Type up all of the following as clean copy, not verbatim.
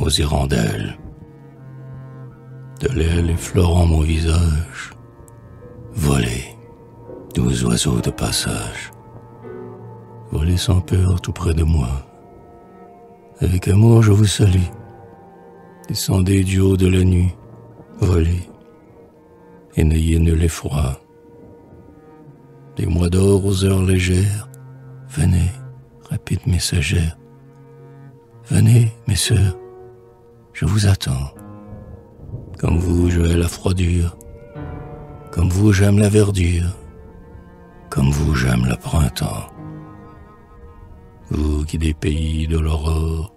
aux hirondelles. De l'aile effleurant mon visage, volez, doux oiseaux de passage, volez sans peur tout près de moi. Avec amour je vous salue, descendez du haut de la nuit, volez, et n'ayez nul effroi. Des mois d'or aux heures légères, venez, rapides messagères, venez, mes sœurs, je vous attends. Comme vous, je hais la froidure, comme vous, j'aime la verdure, comme vous, j'aime le printemps. Vous qui des pays de l'aurore,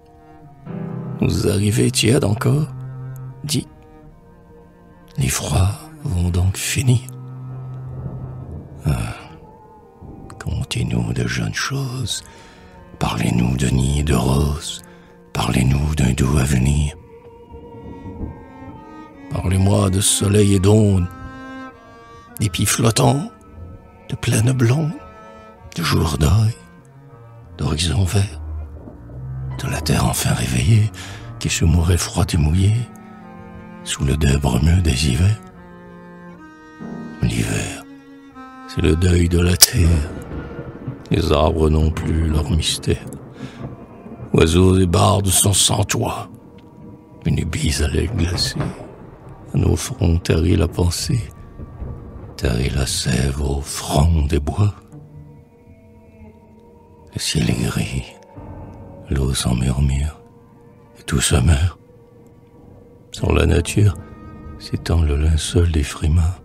vous arrivez tiède encore, dis, les froids vont donc finir. Ah, contez-nous de jeunes choses, parlez-nous de nids de roses, parlez-nous d'un doux avenir. Parlez-moi de soleil et d'ondes, d'épis flottants, de plaines blondes, de jours d'œil, d'horizons verts, de la terre enfin réveillée qui se mourait froide et mouillée sous le deuil brumeux des hivers. L'hiver, c'est le deuil de la terre, les arbres n'ont plus leur mystère. Oiseaux et bardes sont sans toit, une bise à l'aile glacée. À nos fronts tarit la pensée, tarit la sève au front des bois. Le ciel est gris, l'eau s'en murmure, et tout se meurt. Sur la nature s'étend le linceul des frimas.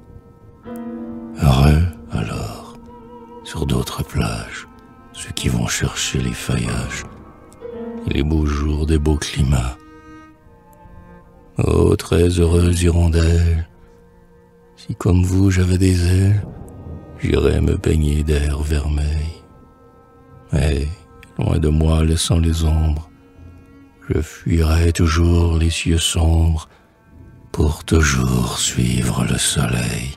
Heureux alors, sur d'autres plages, ceux qui vont chercher les faillages, et les beaux jours des beaux climats. Ô très heureuse hirondelle, si comme vous j'avais des ailes, j'irais me baigner d'air vermeil. Mais, loin de moi laissant les ombres, je fuirais toujours les cieux sombres, pour toujours suivre le soleil.